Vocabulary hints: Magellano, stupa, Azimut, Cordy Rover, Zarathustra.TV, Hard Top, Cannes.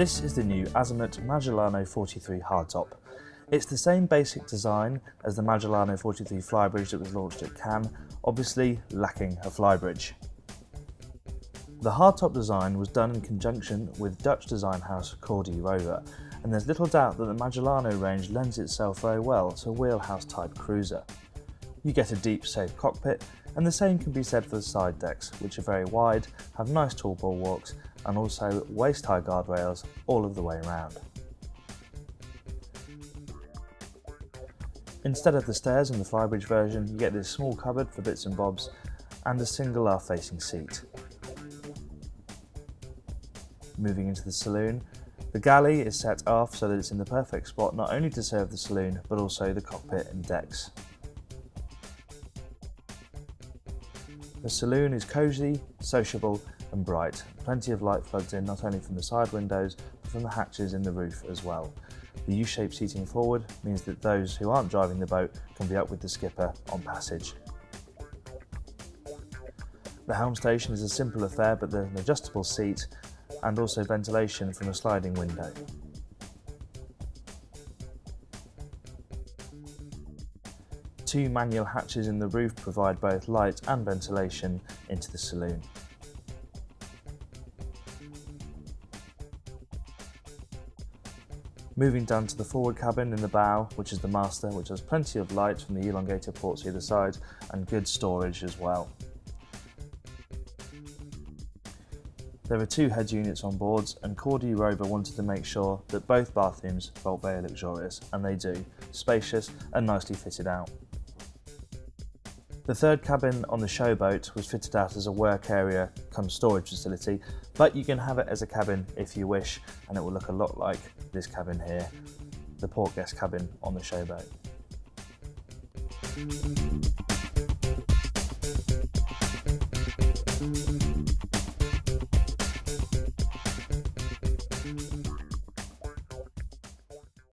This is the new Azimut Magellano 43 hardtop. It's the same basic design as the Magellano 43 flybridge that was launched at Cannes, obviously lacking a flybridge. The hardtop design was done in conjunction with Dutch design house Cordy Rover, and there's little doubt that the Magellano range lends itself very well to a wheelhouse type cruiser. You get a deep, safe cockpit, and the same can be said for the side decks, which are very wide, have nice tall bulwarks, and also waist-high guardrails all of the way around. Instead of the stairs in the flybridge version, you get this small cupboard for bits and bobs, and a single aft-facing seat. Moving into the saloon, the galley is set aft so that it's in the perfect spot not only to serve the saloon but also the cockpit and decks. The saloon is cosy, sociable and bright. Plenty of light floods in not only from the side windows but from the hatches in the roof as well. The U-shaped seating forward means that those who aren't driving the boat can be up with the skipper on passage. The helm station is a simple affair, but there's an adjustable seat and also ventilation from a sliding window. Two manual hatches in the roof provide both light and ventilation into the saloon. Moving down to the forward cabin in the bow, which is the master, which has plenty of light from the elongated ports either side and good storage as well. There are two head units on boards, and Cordy Rover wanted to make sure that both bathrooms felt very luxurious, and they do, spacious and nicely fitted out. The third cabin on the showboat was fitted out as a work area cum storage facility, but you can have it as a cabin if you wish, and it will look a lot like this cabin here, the port guest cabin on the showboat.